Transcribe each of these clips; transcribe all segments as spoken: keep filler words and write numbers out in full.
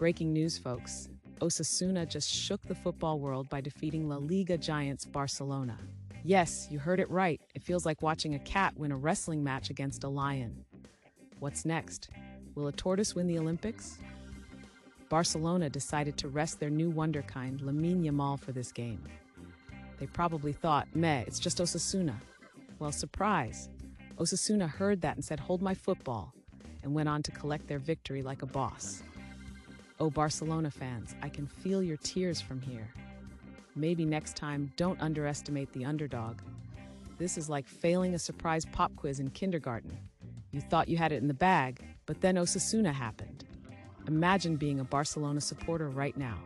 Breaking news, folks. Osasuna just shook the football world by defeating La Liga giants Barcelona. Yes, you heard it right. It feels like watching a cat win a wrestling match against a lion. What's next? Will a tortoise win the Olympics? Barcelona decided to rest their new wonderkind Lamine Yamal for this game. They probably thought, meh, it's just Osasuna. Well, surprise. Osasuna heard that and said, hold my football, and went on to collect their victory like a boss. Oh, Barcelona fans, I can feel your tears from here. Maybe next time, don't underestimate the underdog. This is like failing a surprise pop quiz in kindergarten. You thought you had it in the bag, but then Osasuna happened. Imagine being a Barcelona supporter right now,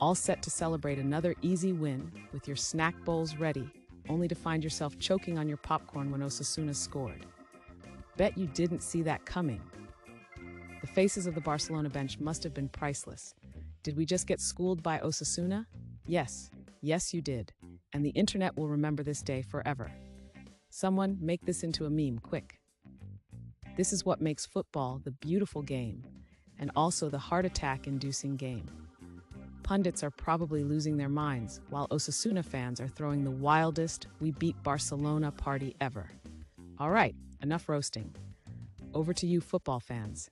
all set to celebrate another easy win with your snack bowls ready, only to find yourself choking on your popcorn when Osasuna scored. Bet you didn't see that coming. The faces of the Barcelona bench must have been priceless. Did we just get schooled by Osasuna? Yes, yes you did, and the internet will remember this day forever. Someone make this into a meme, quick. This is what makes football the beautiful game, and also the heart attack-inducing game. Pundits are probably losing their minds, while Osasuna fans are throwing the wildest "We beat Barcelona" party ever. All right, enough roasting. Over to you football fans.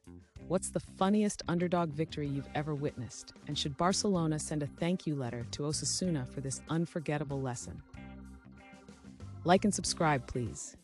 What's the funniest underdog victory you've ever witnessed? And should Barcelona send a thank you letter to Osasuna for this unforgettable lesson? Like and subscribe, please.